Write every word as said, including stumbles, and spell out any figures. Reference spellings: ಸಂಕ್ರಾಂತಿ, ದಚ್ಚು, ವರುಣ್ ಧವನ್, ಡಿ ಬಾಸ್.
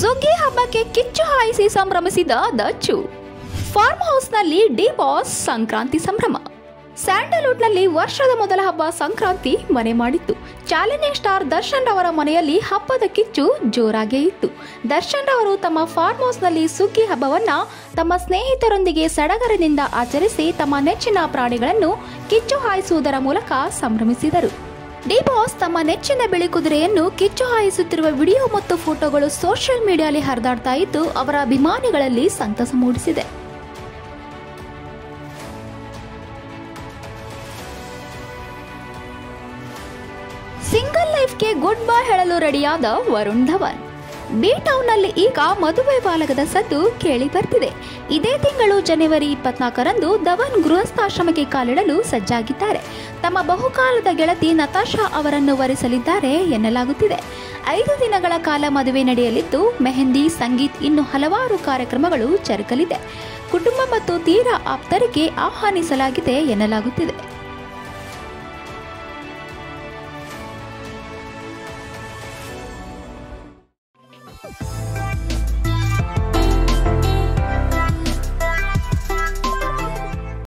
ಸುಗ್ಗಿ ಹಬ್ಬಕ್ಕೆ ಕಿಚ್ಚು ಹಾಯಿಸಿ ಸಂಭ್ರಮಿಸಿದ ದಚ್ಚು ಫಾರ್ಮ್ ಹೌಸ್ನಲ್ಲಿ ಡಿ ಬಾಸ್ ಸಂಕ್ರಾಂತಿ ಸಂಭ್ರಮ ಸ್ಯಾಂಡಲ್ವುಡ್ನಲ್ಲಿ ವರ್ಷದ ಮೊದಲ ಹಬ್ಬ ಸಂಕ್ರಾಂತಿ ಮನೆ ಮಾಡಿತ್ತು ಚಾಲೆಂಜಿಂಗ್ ಸ್ಟಾರ್ ದರ್ಶನ್ ರವರ ಮನೆಯಲ್ಲಿ ಹಬ್ಬದ ಕಿಚ್ಚು ಜೋರಾಗೇ ಇತ್ತು ದರ್ಶನ್ ರವರು ತಮ್ಮ ಫಾರ್ಮ್ ಹೌಸ್ನಲ್ಲಿ ಸುಗ್ಗಿ ಹಬ್ಬವನ್ನ ತಮ್ಮ ಸ್ನೇಹಿತರೊಂದಿಗೆ ಸಡಗರದಿಂದ ಆಚರಿಸಿ ತಮ್ಮ ನೆಚ್ಚಿನ ಪ್ರಾಣಿಗಳನ್ನು ಕಿಚ್ಚು ಹಾಯಿಸುವುದರ ಮೂಲಕ ಸಂಭ್ರಮಿಸಿದರು ಡಿ ಬಾಸ್ ತಮ್ಮ ನೆಚ್ಚಿನ ಬಿಳಿ ಕುದುರೆಯನ್ನು ಕಿಚ್ಚು ಹಾಯಿಸುತ್ತಿರುವ ವಿಡಿಯೋ ಮತ್ತು ಫೋಟೋಗಳು ಸೋಷಿಯಲ್ ಮೀಡಿಯಾದಲ್ಲಿ ಹರಿದಾಡ್ತಾ ಇದ್ದು ಅವರ ಅಭಿಮಾನಿಗಳಲ್ಲಿ ಸಂತಸ ಮೂಡಿಸಿದೆ ಸಿಂಗಲ್ ಲೈಫ್ಗೆ ಗುಡ್ ಬೈ ಹೇಳಲು ರೆಡಿಯಾದ ವರುಣ್ ಧವನ್ ಬಿ ಟೌನ್ನಲ್ಲಿ ಈಗ ಮದುವೆ ಬಾಲಕದ ಸದ್ದು ಕೇಳಿ ಬರ್ತಿದೆ ಇದೇ ತಿಂಗಳು ಜನವರಿ ಇಪ್ಪತ್ನಾಲ್ಕರಂದು ಧವನ್ ಗೃಹಸ್ಥಾಶ್ರಮಕ್ಕೆ ಕಾಲಿಡಲು ಸಜ್ಜಾಗಿದ್ದಾರೆ ತಮ್ಮ ಬಹುಕಾಲದ ಗೆಳತಿ ನತಾಶಾ ಅವರನ್ನು ವರಿಸಲಿದ್ದಾರೆ ಎನ್ನಲಾಗುತ್ತಿದೆ ಐದು ದಿನಗಳ ಕಾಲ ಮದುವೆ ನಡೆಯಲಿದ್ದು ಮೆಹಂದಿ ಸಂಗೀತ್ ಇನ್ನು ಹಲವಾರು ಕಾರ್ಯಕ್ರಮಗಳು ಜರುಗಲಿದೆ ಕುಟುಂಬ ಮತ್ತು ತೀರಾ ಆಪ್ತರಿಗೆ ಆಹ್ವಾನಿಸಲಾಗಿದೆ ಎನ್ನಲಾಗುತ್ತಿದೆ you